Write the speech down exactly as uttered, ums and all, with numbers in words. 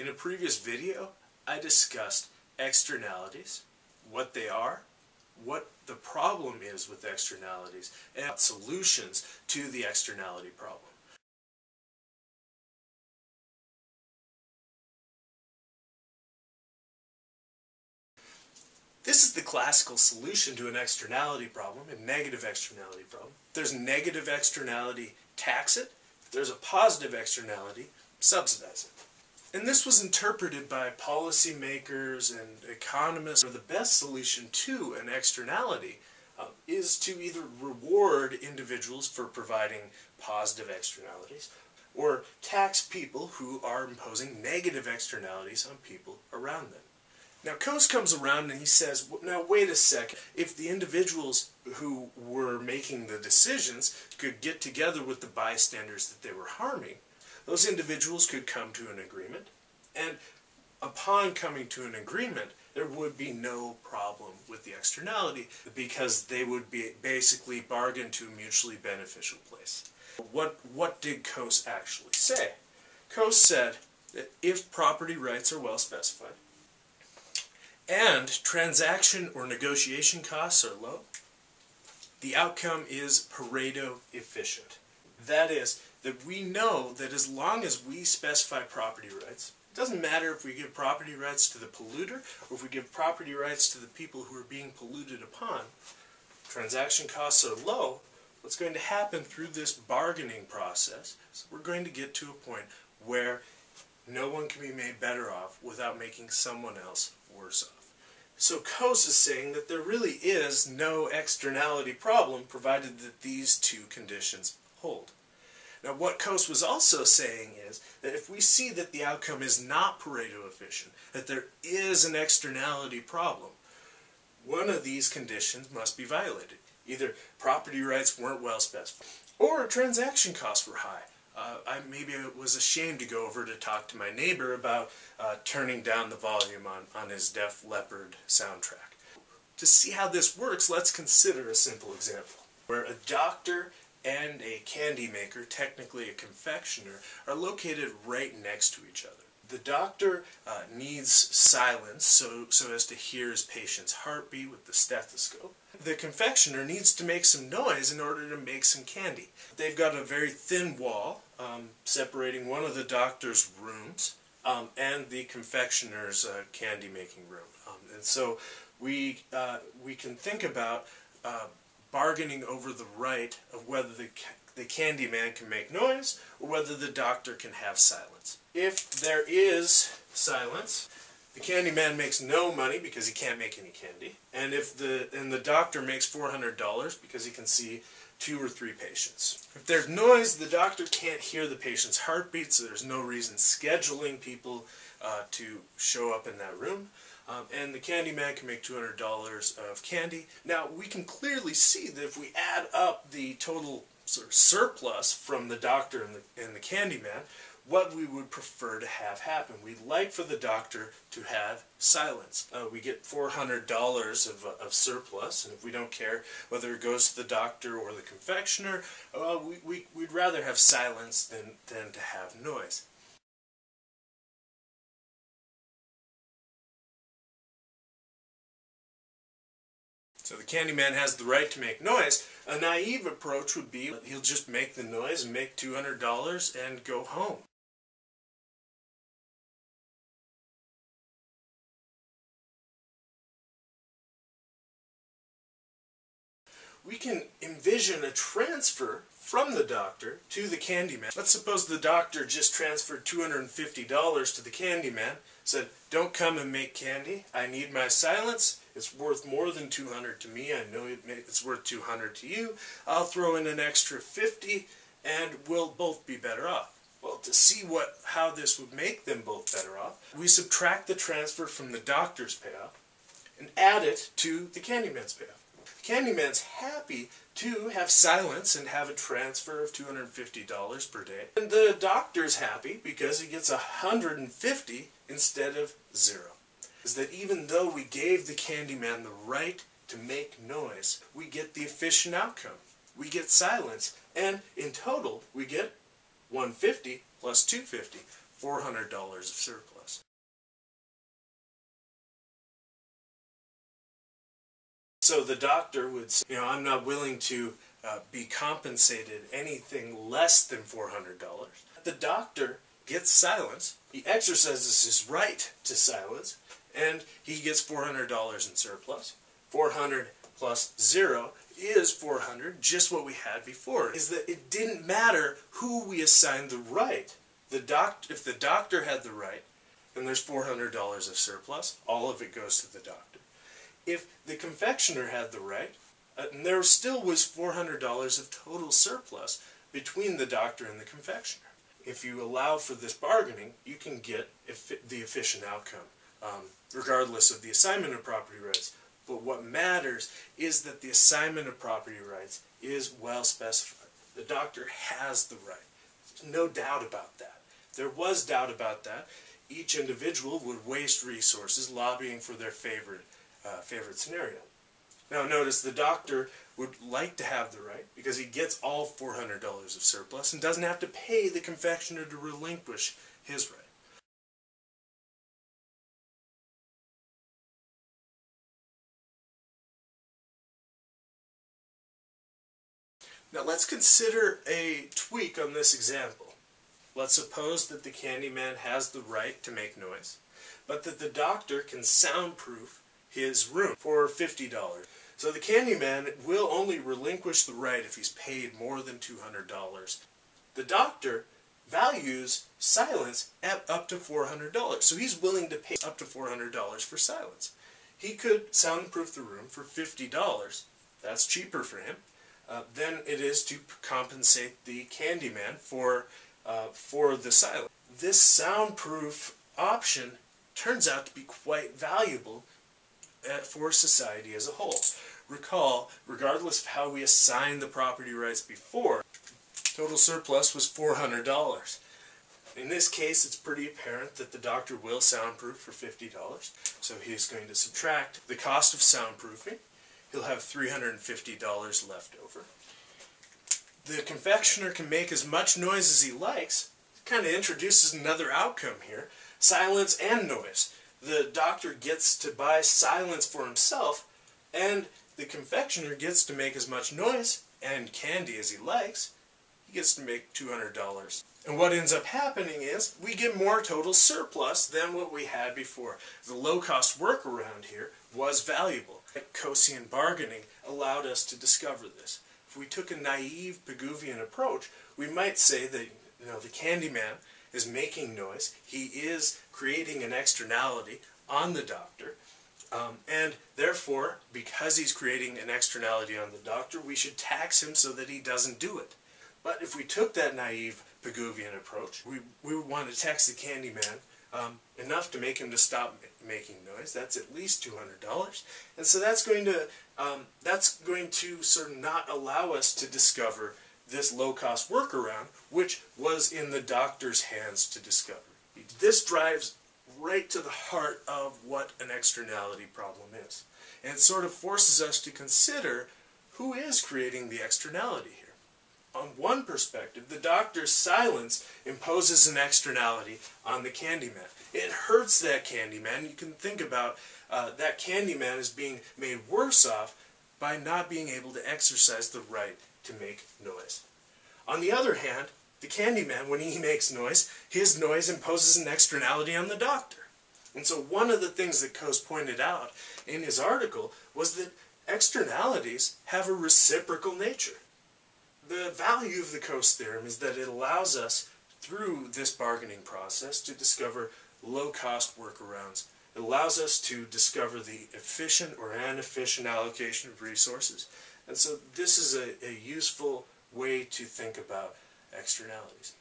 In a previous video, I discussed externalities, what they are, what the problem is with externalities, and solutions to the externality problem. This is the classical solution to an externality problem, a negative externality problem. If there's a negative externality, tax it. If there's a positive externality, subsidize it. And this was interpreted by policymakers and economists. The best solution to an externality uh, is to either reward individuals for providing positive externalities or tax people who are imposing negative externalities on people around them. Now, Coase comes around and he says, now wait a second, if the individuals who were making the decisions could get together with the bystanders that they were harming, those individuals could come to an agreement, and upon coming to an agreement, there would be no problem with the externality because they would be basically bargained to a mutually beneficial place. What, what did Coase actually say? Coase said that if property rights are well specified, and transaction or negotiation costs are low, the outcome is Pareto efficient. That is, that we know that as long as we specify property rights, it doesn't matter if we give property rights to the polluter or if we give property rights to the people who are being polluted upon, transaction costs are low. What's going to happen through this bargaining process is we're going to get to a point where no one can be made better off without making someone else worse off. So Coase is saying that there really is no externality problem provided that these two conditions hold. Now what Coase was also saying is that if we see that the outcome is not Pareto efficient, that there is an externality problem, one of these conditions must be violated. Either property rights weren't well specified, or transaction costs were high. Uh, I maybe I was ashamed to go over to talk to my neighbor about uh, turning down the volume on, on his Def Leppard soundtrack. To see how this works, let's consider a simple example, where a doctor and a candy maker, technically a confectioner, are located right next to each other. The doctor uh, needs silence so, so as to hear his patient's heartbeat with the stethoscope. The confectioner needs to make some noise in order to make some candy. They've got a very thin wall um, separating one of the doctor's rooms um, and the confectioner's uh, candy making room. Um, and so we, uh, we can think about uh, bargaining over the right of whether the The candy man can make noise, or whether the doctor can have silence. If there is silence, the candy man makes no money because he can't make any candy, and if the and the doctor makes four hundred dollars because he can see two or three patients. If there's noise, the doctor can't hear the patient's heartbeat, so there's no reason scheduling people uh, to show up in that room. Um, and the candy man can make two hundred dollars of candy. Now we can clearly see that if we add up the total sort of surplus from the doctor and the, and the candy man, what we would prefer to have happen. We'd like for the doctor to have silence. Uh, we get four hundred dollars of, uh, of surplus, and if we don't care whether it goes to the doctor or the confectioner, uh, we, we, we'd rather have silence than, than to have noise. So the candy man has the right to make noise. A naive approach would be he'll just make the noise and make two hundred dollars and go home. We can envision a transfer from the doctor to the candy man. Let's suppose the doctor just transferred two hundred fifty dollars to the candy man, said, don't come and make candy, I need my silence. It's worth more than two hundred to me. I know it's worth two hundred to you. I'll throw in an extra fifty, and we'll both be better off. Well, to see what how this would make them both better off, we subtract the transfer from the doctor's payoff and add it to the candyman's payoff. The candyman's happy to have silence and have a transfer of two hundred fifty dollars per day, and the doctor's happy because he gets one hundred fifty instead of zero. Is that even though we gave the candy man the right to make noise, we get the efficient outcome. We get silence, and in total, we get one hundred fifty plus two hundred fifty, four hundred dollars of surplus. So the doctor would say, you know, I'm not willing to uh, be compensated anything less than four hundred dollars. The doctor gets silence, he exercises his right to silence, and he gets four hundred dollars in surplus. four hundred plus zero is four hundred, just what we had before, is that it didn't matter who we assigned the right. The doc if the doctor had the right, and there's four hundred dollars of surplus, all of it goes to the doctor. If the confectioner had the right, uh, and there still was four hundred dollars of total surplus between the doctor and the confectioner. If you allow for this bargaining, you can get efi the efficient outcome, um, regardless of the assignment of property rights. But what matters is that the assignment of property rights is well specified. The doctor has the right. There's no doubt about that. If there was doubt about that, each individual would waste resources lobbying for their favorite Uh, favorite scenario. Now notice the doctor would like to have the right because he gets all four hundred dollars of surplus and doesn't have to pay the confectioner to relinquish his right. Now let's consider a tweak on this example. Let's suppose that the Candyman has the right to make noise, but that the doctor can soundproof his room for fifty dollars. So the Candyman will only relinquish the right if he's paid more than two hundred dollars. The doctor values silence at up to four hundred dollars, so he's willing to pay up to four hundred dollars for silence. He could soundproof the room for fifty dollars. That's cheaper for him uh, than it is to compensate the Candyman for, uh, for the silence. This soundproof option turns out to be quite valuable for society as a whole. Recall, regardless of how we assigned the property rights before, total surplus was four hundred dollars. In this case, it's pretty apparent that the doctor will soundproof for fifty dollars, so he's going to subtract the cost of soundproofing. He'll have three hundred fifty dollars left over. The confectioner can make as much noise as he likes. It kind of introduces another outcome here, silence and noise. The doctor gets to buy silence for himself, and the confectioner gets to make as much noise and candy as he likes. He gets to make two hundred dollars. And what ends up happening is we get more total surplus than what we had before. The low-cost workaround here was valuable. Coasian bargaining allowed us to discover this. If we took a naive Pigouvian approach, we might say that, you know, the Candyman is making noise, he is creating an externality on the doctor, um, and therefore, because he's creating an externality on the doctor, we should tax him so that he doesn't do it. But if we took that naive Pigouvian approach, we, we would want to tax the Candyman um, enough to make him to stop making noise. That's at least two hundred dollars, and so that's going to um, that's going to sort of not allow us to discover this low-cost workaround, which was in the doctor's hands to discover. This drives right to the heart of what an externality problem is, and it sort of forces us to consider who is creating the externality here. On one perspective, the doctor's silence imposes an externality on the Candyman. It hurts that Candyman. You can think about uh, that Candyman as being made worse off by not being able to exercise the right to make noise. On the other hand, the Candyman, when he makes noise, his noise imposes an externality on the doctor. And so one of the things that Coase pointed out in his article was that externalities have a reciprocal nature. The value of the Coase Theorem is that it allows us, through this bargaining process, to discover low-cost workarounds. It allows us to discover the efficient or inefficient allocation of resources. And so this is a, a useful way to think about externalities.